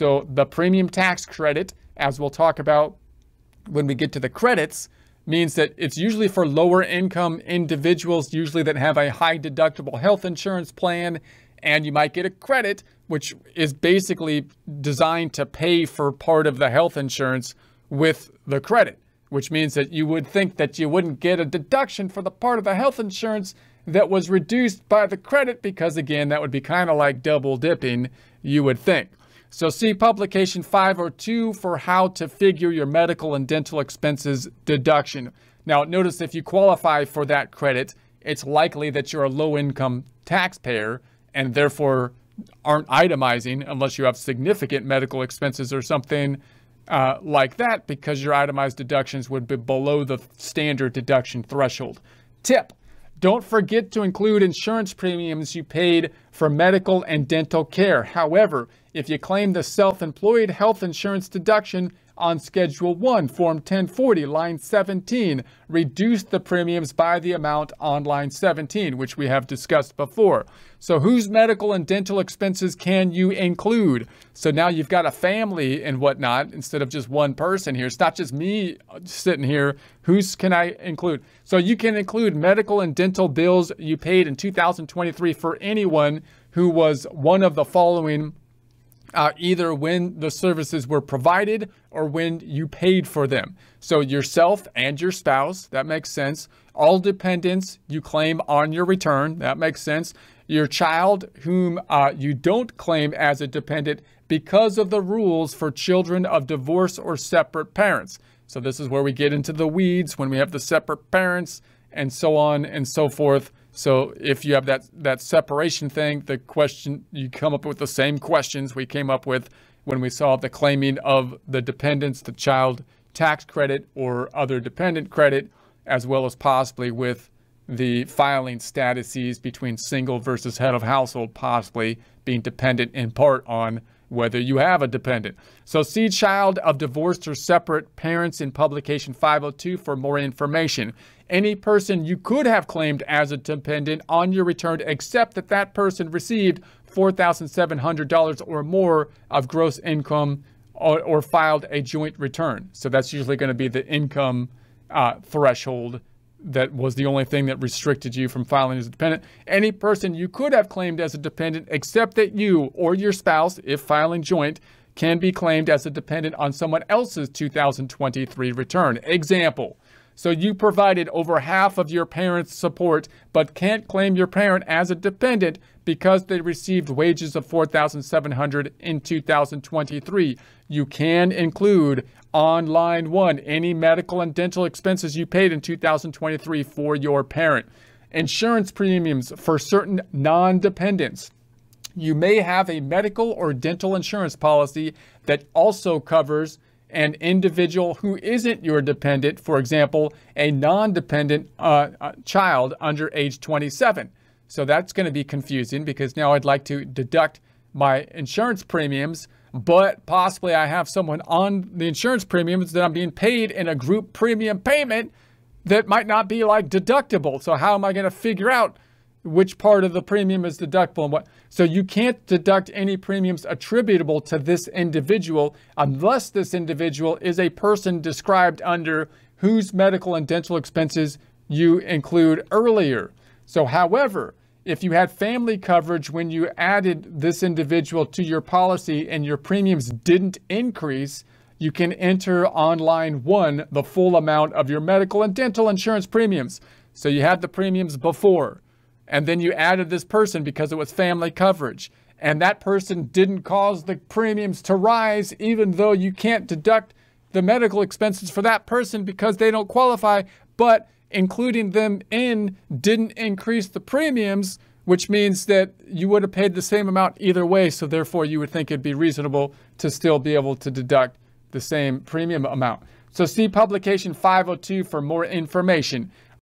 So the premium tax credit, as we'll talk about when we get to the credits, means that it's usually for lower income individuals, usually that have a high deductible health insurance plan, and you might get a credit, which is basically designed to pay for part of the health insurance with the credit, which means that you would think that you wouldn't get a deduction for the part of the health insurance that was reduced by the credit, because again, that would be kind of like double dipping, you would think. So see Publication 502 for how to figure your medical and dental expenses deduction. Now, notice if you qualify for that credit, it's likely that you're a low-income taxpayer and therefore aren't itemizing unless you have significant medical expenses or something like that, because your itemized deductions would be below the standard deduction threshold. Tip: don't forget to include insurance premiums you paid for medical and dental care. However, if you claim the self-employed health insurance deduction on Schedule 1, Form 1040, line 17, reduce the premiums by the amount on line 17, which we have discussed before. So whose medical and dental expenses can you include? So now you've got a family and whatnot instead of just one person here. It's not just me sitting here. Whose can I include? So you can include medical and dental bills you paid in 2023 for anyone who was one of the following, either when the services were provided or when you paid for them. So yourself and your spouse, that makes sense. All dependents you claim on your return, that makes sense. Your child whom you don't claim as a dependent because of the rules for children of divorce or separate parents. So this is where we get into the weeds when we have the separate parents and so on and so forth. So if you have that separation thing, the question, you come up with the same questions we came up with when we saw the claiming of the dependents, the child tax credit or other dependent credit, as well as possibly with the filing statuses between single versus head of household, possibly being dependent in part on whether you have a dependent. So see child of divorced or separate parents in Publication 502 for more information. Any person you could have claimed as a dependent on your return, except that that person received $4,700 or more of gross income or filed a joint return. So that's usually going to be the income threshold that was the only thing that restricted you from filing as a dependent. Any person you could have claimed as a dependent, except that you or your spouse, if filing joint, can be claimed as a dependent on someone else's 2023 return. Example: so you provided over half of your parents' support, but can't claim your parent as a dependent because they received wages of $4,700 in 2023. You can include on line 1 any medical and dental expenses you paid in 2023 for your parent. Insurance premiums for certain non-dependents. You may have a medical or dental insurance policy that also covers an individual who isn't your dependent, for example, a non-dependent child under age 27. So that's going to be confusing, because now I'd like to deduct my insurance premiums, but possibly I have someone on the insurance premiums that I'm being paid in a group premium payment that might not be like deductible. So how am I going to figure out which part of the premium is deductible and what? So you can't deduct any premiums attributable to this individual unless this individual is a person described under whose medical and dental expenses you include earlier. So however, if you had family coverage when you added this individual to your policy and your premiums didn't increase, you can enter on line 1 the full amount of your medical and dental insurance premiums. So you had the premiums before, and then you added this person because it was family coverage, and that person didn't cause the premiums to rise, even though you can't deduct the medical expenses for that person because they don't qualify, but including them in didn't increase the premiums, which means that you would have paid the same amount either way. So therefore you would think it'd be reasonable to still be able to deduct the same premium amount. So see Publication 502 for more information.